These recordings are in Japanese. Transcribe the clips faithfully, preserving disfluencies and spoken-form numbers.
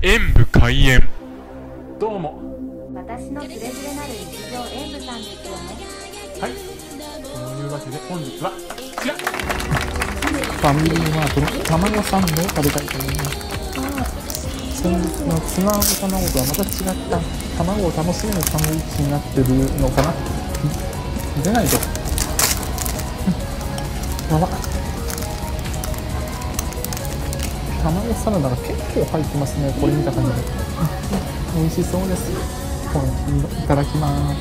演武開演。どうも、私のつれづれなる日常、演武さんですよね。はい、というわけで本日はこちら、ファミリーマートの玉のサンドを食べたいと思います。先日のツナード卵とはまた違った卵を楽しめるサンドイッチになってるのかな。出ないぞ。やばっ、卵サラダが結構入ってますね。これ見た感じで美味しそうです。いただきます。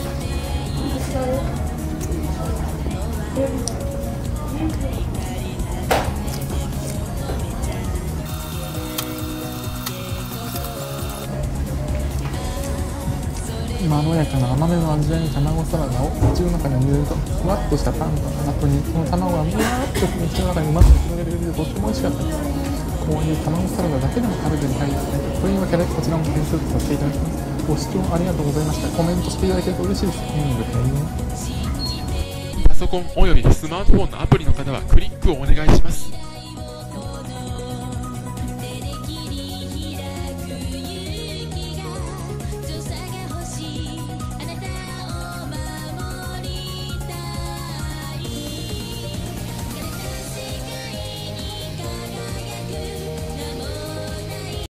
まろやかな甘めの味わいに卵サラダを口の中に入れると、ふわっとしたパンとの後にその卵がふわっと口の中にうまく広げられる、とっても美味しかったです。こういう卵サラダだけでも食べてみたいですね。というわけでこちらも点数とさせていただきます。ご視聴ありがとうございました。コメントしていただけると嬉しいです。パソコンおよびスマートフォンのアプリの方はクリックをお願いします。